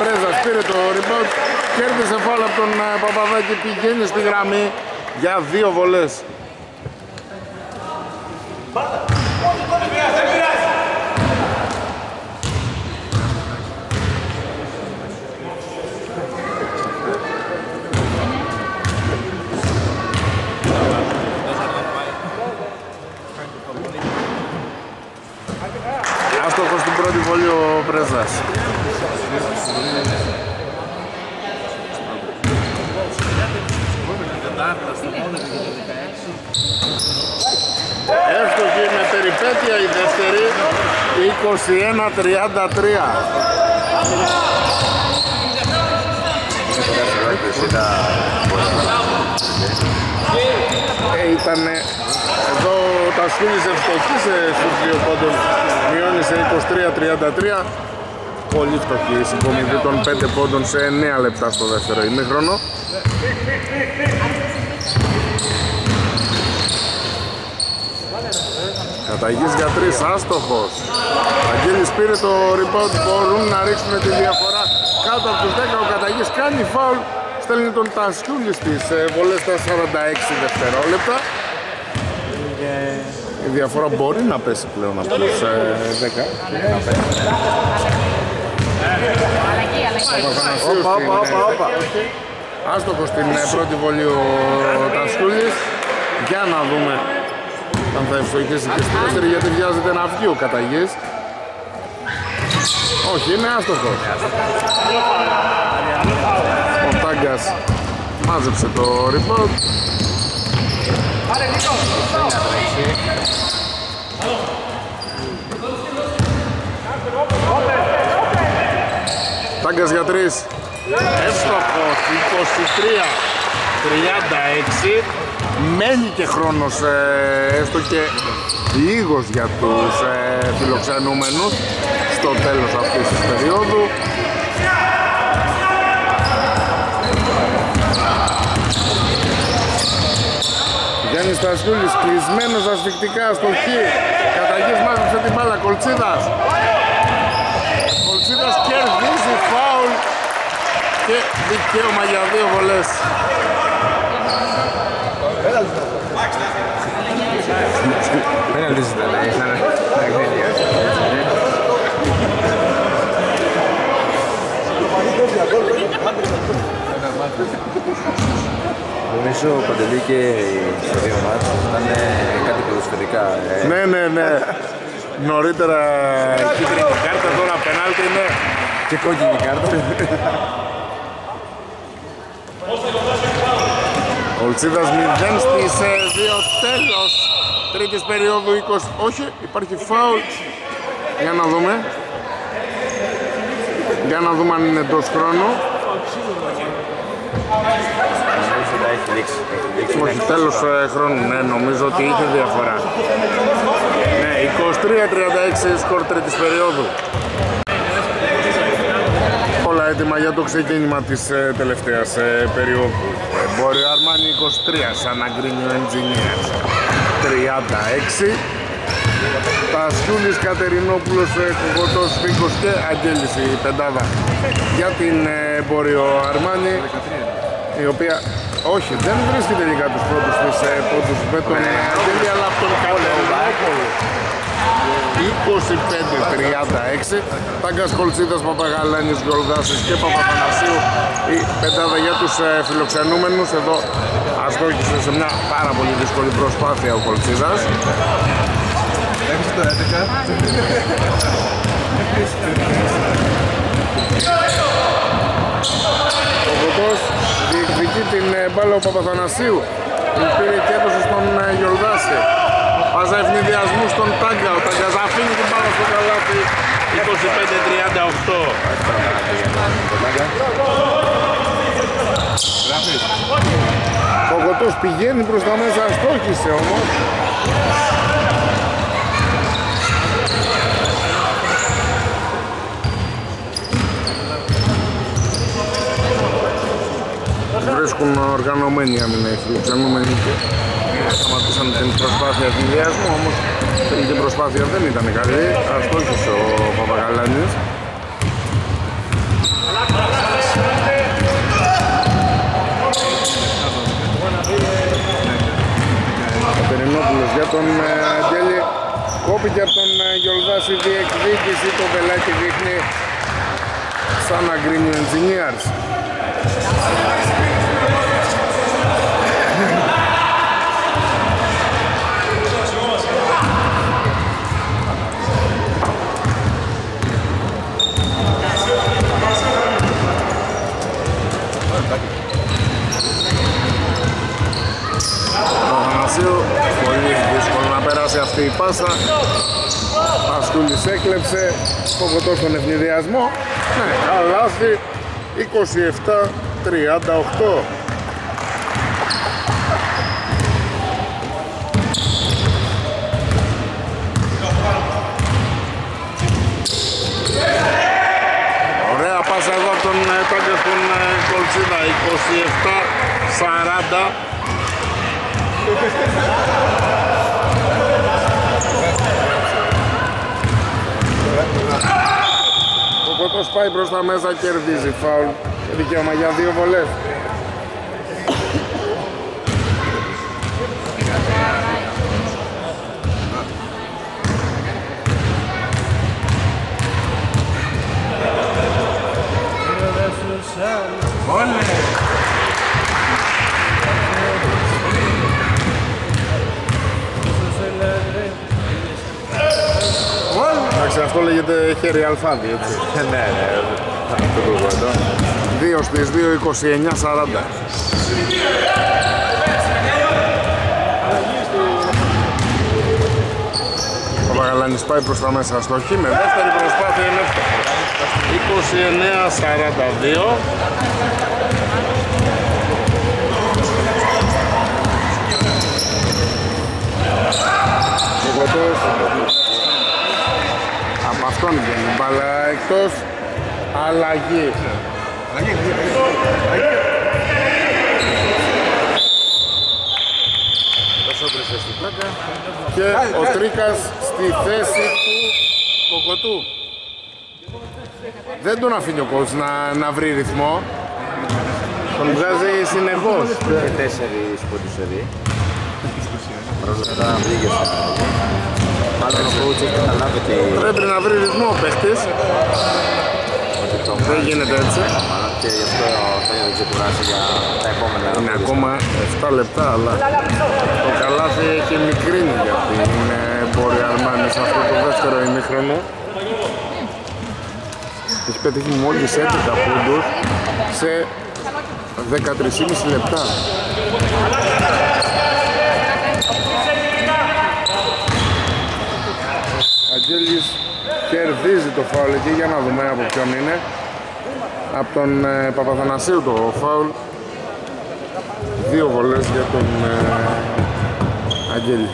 Πρέζας πήρε το rebound, κέρδισε φάουλ από τον ε, Παπαδάκη, πηγαίνει στη γραμμή για δύο βολές. Άστοχος στην πρώτη βολή ο Πρέζας. Εύστοχη με περιπέτεια η δεύτερη, είκοσι ένα τριάντα τρία. Ε, ήτανε εδώ ο Τασούλης ευστοχής στους δύο πόντων, μειώνει σε είκοσι τρία τριάντα τρία. Πολύ φτωχή η συγκομιδή των πέντε πόντων σε εννέα λεπτά στο δεύτερο ημίχρονο. Καταγής για τρεις, άστοχος. Αγγέλης πήρε το rebound, μπορούν να ρίξουν τη διαφορά κάτω από τους δέκα. Ο Καταγής κάνει φάουλ, στέλνει τον Τασιούλη στις βολές στα σαράντα έξι δευτερόλεπτα. Η διαφορά μπορεί να πέσει πλέον από τους δέκα. Όπα, όπα, όπα, όπα. Άστοχος στην πρώτη βολή ο Τασιούλης. Για να δούμε αν θα ευστοχίσει και στη δεύτερη, γιατί βιάζεται να βγει ο Καταγής. Όχι, είναι άστοχος. Ο Τάγκας μάζεψε το rebound. Τάγκας για τρεις. Εύστοχος, είκοσι τρία τριάντα έξι. Μένει και χρόνος, ε, έστω και λίγος για τους ε, φιλοξενούμενους στο τέλος αυτής της περίοδου. Γιάννης Τασιούλης κλεισμένος ασφυκτικά στο χ. Καταγής μάζεψε την μπάλα, Κολτσίδας. Κολτσίδας κερδίζει φάουλ και δικαίωμα για δύο βολές. Πέναλτι ήταν, ήταν αγνέλεια. Μπορείς νομίζω ο Παντελή και στο δύο μάτς ήταν κάτι ποδοσφαιρικά. Ναι, ναι, ναι. Νωρίτερα κίτρινη κάρτα, τώρα πενάλτι, ναι. Και κόκκινη κάρτα. Ο Λτσίδας μηδέν στις δύο, τέλος τρίτης περίοδου είκοσι. Όχι, υπάρχει φάουλ. Για να δούμε. Για να δούμε αν είναι εντός χρόνου. Όχι, τέλος χρόνου, ναι, νομίζω ότι είχε διαφορά. Ναι, είκοσι τρία τριάντα έξι σκορ τρίτης περίοδου. Όλα έτοιμα για το ξεκίνημα της τελευταίας περίοδου. Emporio Armani είκοσι τρία, San Agrinio Engineers τριάντα έξι. Τασιούλης, Κατερινόπουλος, Κουκωτός, Φίκος και Αγγέλης η πεντάδα για την Emporio Armani, η οποία όχι, δεν βρίσκει τελικά τους πρώτους της πόντους με τον Αγγέλη αλλά από τον Κατερινόπουλο. είκοσι πέντε τριάντα έξι. Τάγκας, Κολτσίδας, Παπαγαλάνης, Γκολδάσης και Παπαπανασίου η πεντάδα για τους φιλοξενούμενους. Εδώ αστόχησε σε μια πάρα πολύ δύσκολη προσπάθεια ο Κολτσίδας. Έχεις το έντεκα. Ο Κοτός διεκδικεί την μπάλα ο Παπαθανασίου. Την πήρε και έδωσε στον Γιορδάση. Βάζει ευνηδιασμού στον Τάγκα. Ο Τάγκας αφήνει την μπάλα στο καλάθι. είκοσι πέντε τριάντα οκτώ. Ο Κοτός πηγαίνει προς τα μέσα, στόχισε όμως. Βρίσκουν οργανωμένοι άμυνα οι φιλοξενούμενοι και σταματούσαν την προσπάθεια συνδυασμού, όμως η προσπάθεια δεν ήταν καλή. Αστόχησε ο Παπαγαλάνης. Ο Περινόπουλος για τον Αγγέλη, κόπηκε από τον Γιολδάση, διεκδίκηση, το βελάκι δείχνει Σαν Agrinio Engineers. Πολύ δύσκολο να περάσει αυτή η πάσα. Ασκούλης έκλεψε, Κοκοτός στον ευνηδιασμό. Ναι, καλάθι είκοσι επτά τριάντα οκτώ. Ωραία πάσα εδώ από τον Τάγκα στον Κολτσίδα, είκοσι επτά σαράντα. Ο Κοτός πάει προς τα μέσα, κερδίζει φάουλ και δικαίωμα για δύο βολές. Αυτό λέγεται χέρι αλφάδι, έτσι. Ναι, ναι, ναι. δύο στις δύο, είκοσι εννιά σαράντα. Ο Παπαγαλάνης πάει προς τα μέσα αστοχή, με δεύτερη προσπάθεια είναι αυτό. είκοσι εννιά σαράντα δύο. Αυτόν βγαίνει η μπάλα εκτός, αλλαγή. Και ο Τρίκας στη θέση του Κοκοτού. Δεν τον αφήνει ο κόουτς να, να βρει ρυθμό. Τον βγάζει συνεχώς. Και τέσσερις ποντουσεροί. Πρόσφατα βγήκε. Πρέπει να βρει ρυθμό ο παίχτης. Δεν γίνεται έτσι. και γι' αυτό θα είναι ξεκουράσει για τα επόμενα. Είναι ακόμα επτά λεπτά, αλλά το καλάθι έχει μικρύνει για την Emporio Armani σε αυτό το δεύτερο ημίχρονο. Έχει πετύχει μόλις έντεκα πόντους σε δεκατρία και μισό λεπτά. Αγγέλης κερδίζει το φάουλ εκεί, για να δούμε από ποιον είναι. Από τον ε, Παπαθανασίου το φάουλ. Δύο βολές για τον ε, Αγγέλη.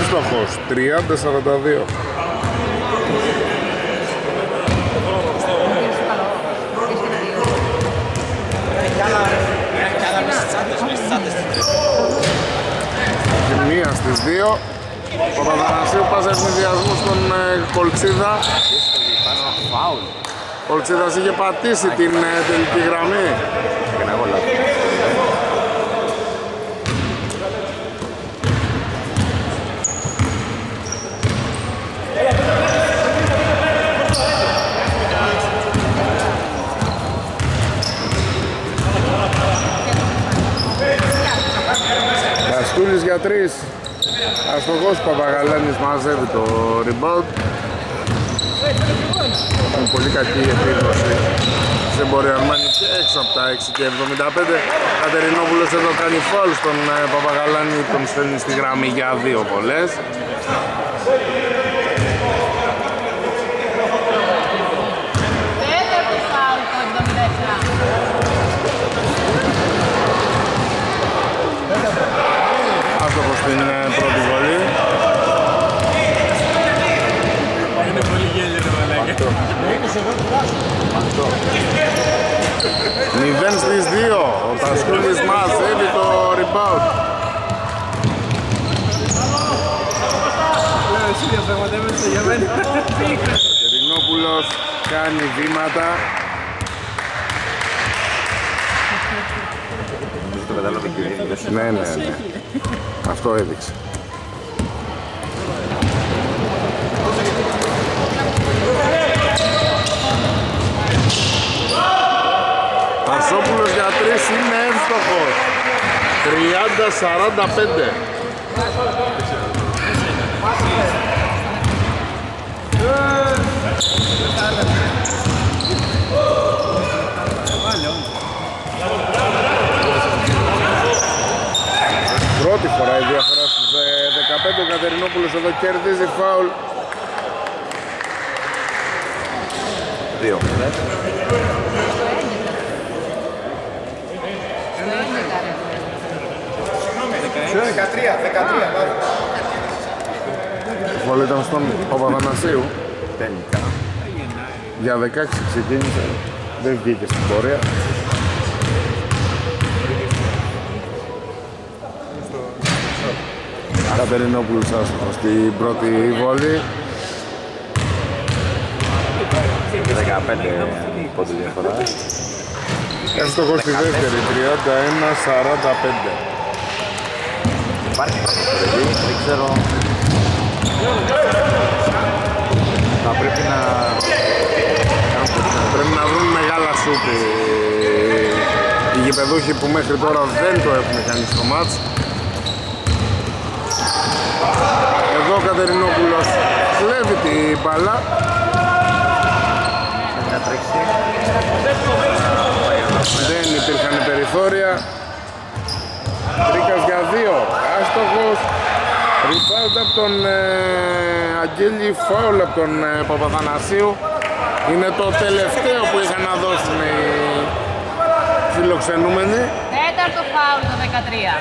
Αστοχός, τριάντα σαράντα δύο. Και μία στις δύο. Ο Παπαδανασίου πάσα ευνηδιασμού στον Κολτσίδα. Ο Κολτσίδας είχε πατήσει την τελική γραμμή. Κούλης για τρεις, αστοχός. Παπαγαλάνης μαζεύει το rebound. Είναι πολύ κακή η επίδοση της Emporio Armani και έξω από τα έξι και εβδομήντα πέντε. Κατερινόπουλος εδώ κάνει φάουλ στον Παπαγαλάνη, τον στέλνει στη γραμμή για δύο βολές. Στην πρώτη βολή. Είναι πολύ γέλιο το μαλάκι. μηδέν στις δύο. Ο Τασκούλης μαζεύει το rebound. Ο Κερινόπουλος κάνει βήματα. Ναι, ναι, ναι. Αυτό έδειξε. Πασόπουλος για τρεις είναι εύστοχος. τριάντα σαράντα πέντε. Πρώτη φορά η διαφορά στους δεκαπέντε. Ο Κατερινόπουλος εδώ κερδίζει φάουλ. Δύο. δεκατρία, δεκατρία. Φάουλ ήταν στον Παπαδανασίου. Τελικά. Για δεκαέξι ξεκίνησε. Δεν βγήκε στην πορεία. Κατερινόπουλος άστοχος στην πρώτη βόλη. δεκαπέντε πόντους διαφορά. Άστοχος στη δεύτερη, τριάντα ένα σαράντα πέντε. Υπάρχει παιδί, δεν ξέρω. Θα πρέπει να... Πρέπει να βρουν μεγάλα σουτ οι γηπεδούχοι που μέχρι τώρα δεν το έχουν κάνει στο μάτς. Εδώ ο Κατερινόπουλος κλέβει την μπάλα. Δεν υπήρχαν περιθώρια. Τρίκας για δύο, άστοχος. Rebound από τον ε, Αγγέλη, φάουλ από τον ε, Παπαθανασίου. Είναι το τελευταίο που είχαν να δώσουν οι φιλοξενούμενοι. Τέταρτο φάουλ το δεκατρία.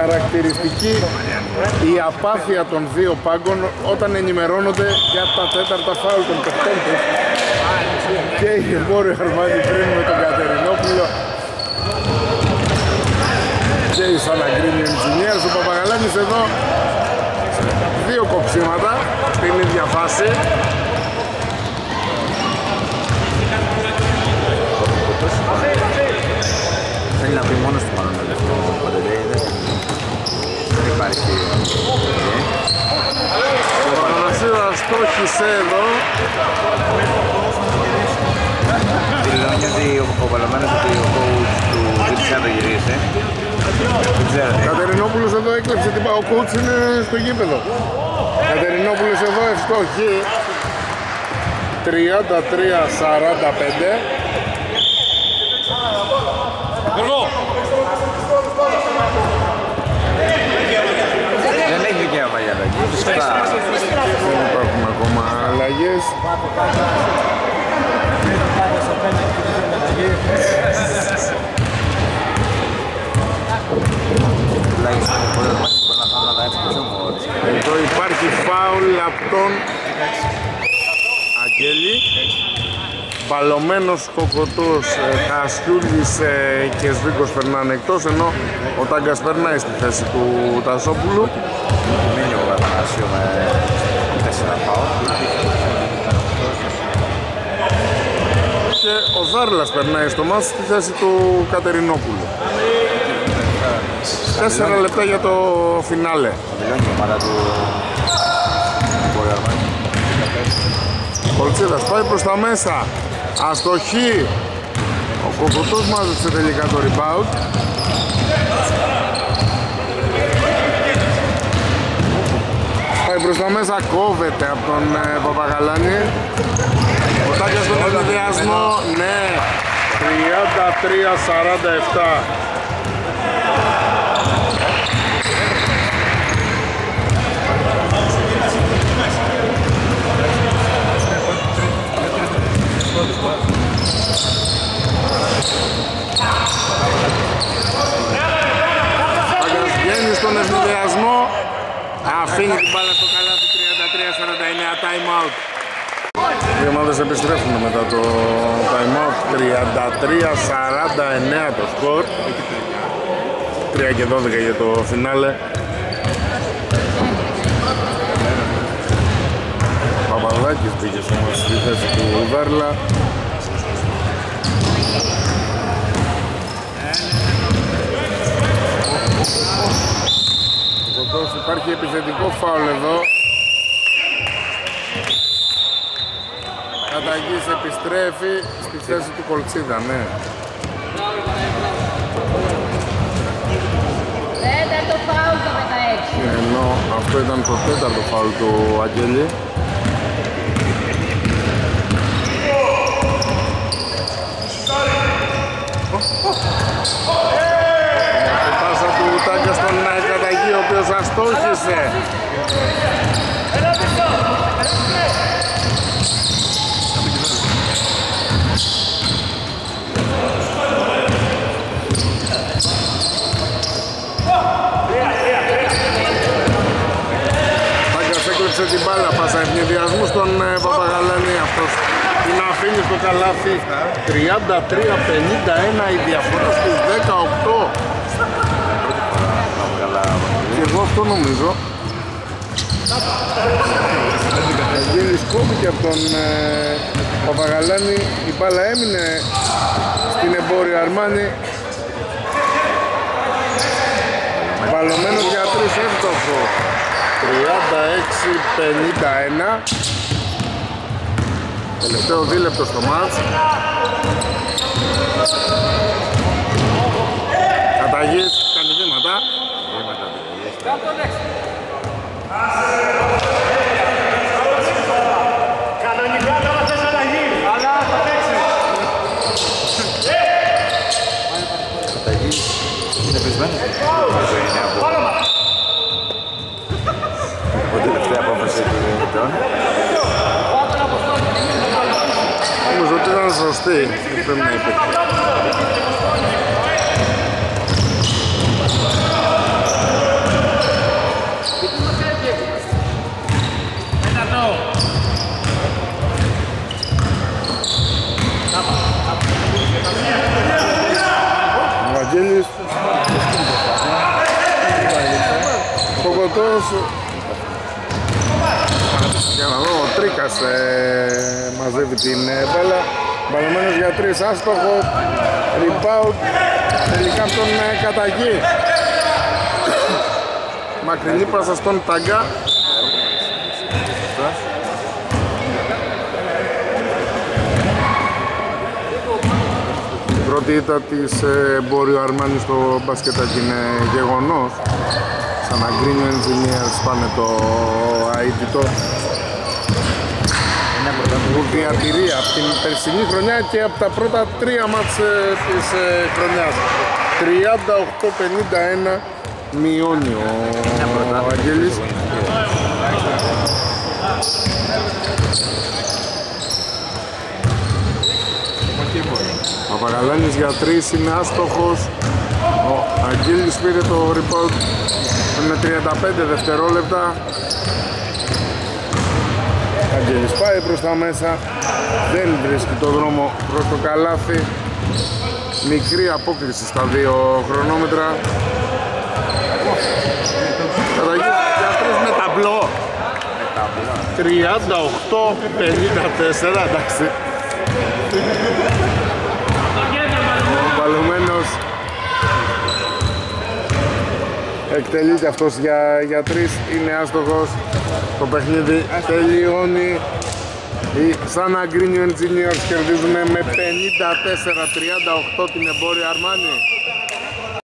Χαρακτηριστική η απάθεια των δύο πάγκων όταν ενημερώνονται για τα τέταρτα φάουλ των παιχτών τους. Και η Emporio Armani πριν με τον Κατερινόπουλο και η San Agrinio Engineers. Ο Παπαγαλάνης εδώ δύο κοψίματα την ίδια φάση. Wykonaczyła sztuki sebo. Κατερινόπουλος εδώ έκλεψε την πάω, ο κούτς είναι στο γήπεδο. Κατερινόπουλος εδώ ευστοχή τριάντα τρία σαράντα πέντε. Δεν έχει δικαίωμα για αλλαγή. Δεν υπάρχουν ακόμα αλλαγές. Εδώ υπάρχει φάουλ από τον Αγγέλη. Μπαλωμένος Κοκωτός, Τασιούλης και Σβίκος περνάνε εκτός, ενώ ο Τάγκας περνάει στη θέση του Τασόπουλου. Μείνει ο Γατανάσιο με τέσσερα φάουλ. Και ο Ζάρλας περνάει στο μάτς στη θέση του Κατερινόπουλου. Τέσσερα λεπτά για το φινάλε. Κολτσίδας πάει προς τα μέσα. Αστοχή. Ο Κοκωτός μάζεψε τελικά το rebound. Πάει προς τα μέσα, κόβεται από τον Παπαγαλάνη. Ο Τάκιας με τον ενδιασμό. Ναι. τριάντα τρία σαράντα επτά. Παγκάς βγαίνει στον ευνηδιασμό. Αφήνει την μπάλα στο καλάθι. Τριάντα τρία σαράντα εννέα. Time out. Οι ομάδες επιστρέφουν μετά το time out. Τριάντα τρία σαράντα εννέα το σκορ. Τρία και δώδεκα για το φινάλε. Παπαδάκης πήγε όμως στη θέση του Βέρλα. Υπάρχει επιθετικό φάουλ εδώ. Καταγής επιστρέφει στη θέση του Κολτσίδα, ναι. Τέταρτο φάουλ το δεκαέξι. Ενώ αυτό ήταν το τέταρτο φάουλ του Αγγέλη. Πάσα του Τάγκα στον Καταγή, ο οποίος αστόχησε. Τάγκας έκλεψε την μπάλα, πάσα ευνηδιασμού στον Παπαγαλάνη, αυτός την αφήνει στο καλάθι. Τριάντα τρία πενήντα ένα η διαφορά στους δεκαοκτώ. Και εγώ αυτό νομίζω. Εγγύρης κόβηκε από τον Παπαγαλάνη, η μπάλα έμεινε στην Εμπόριο Αρμάνη. Μπαλωμένο για τρεις εύτοχο. Τριάντα έξι πενήντα ένα. Τελευταίο δίλεπτο στο μάτς. Καταγής κάνει βήματα. Κανονικά τώρα θες αλλαγή, αλλά θα παίξεις. Καταγής είναι πεσμένος. Ο τελευταία απόφαση του Ιντών. Όμως ότι ήταν σωστή, πρέπει να υπήρχε. Κοκωτός. Για να δω, ο Τρίκας μαζεύει την μπάλα. Μπαλωμένος για τρεις, άστοχο. Rebound τελικά από τον Καταγή. μακρινή πάσα στον τάγκα. Η πρώτη ήττα της Emporio Armani στο μπασκετάκι είναι γεγονός. Σαν Agrinio Engineers πάνε το αίτητο. Διατηρία από την περσινή χρονιά και από τα πρώτα τρία μάτς της χρονιάς. τριάντα οκτώ πενήντα ένα μειώνει ο Αγγέλης. Παπαγαλάνης για τρεις, είναι άστοχος. Ο Αγγέλης πήρε το rebound με τριάντα πέντε δευτερόλεπτα. Αγγέλης πάει προς τα μέσα, δεν βρίσκει το δρόμο προς το καλάθι. Μικρή απόκληση στα δύο χρονόμετρα. Καταγγείλει για τρεις με ταμπλό. τριάντα οκτώ πενήντα τέσσερα, εντάξει. Παλωμένος εκτελείται αυτός για, για τρεις, είναι άστοχος. Το παιχνίδι τελειώνει. Οι Σαν Agrinio Engineers κερδίζουν με πενήντα τέσσερα τριάντα οκτώ την Emporio Armani.